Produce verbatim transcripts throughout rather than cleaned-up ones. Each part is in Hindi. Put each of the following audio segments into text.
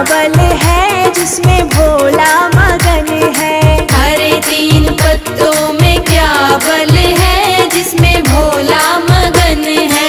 चावल है जिसमें भोला मगन है। हरे तीन पत्तों में क्या बल है जिसमें भोला मगन है।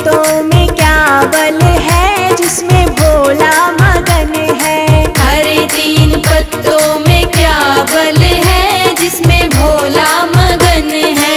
हाथों में क्या बल है जिसमें भोला मगन है। हरे तीन पत्तों में क्या बल है जिसमें भोला मगन है।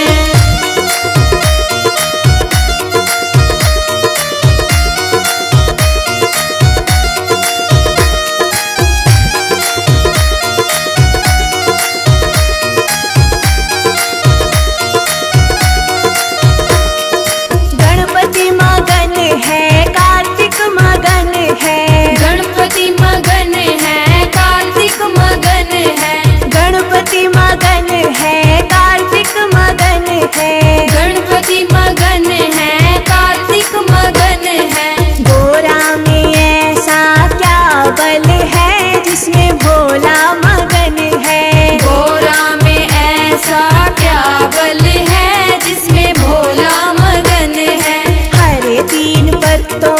तो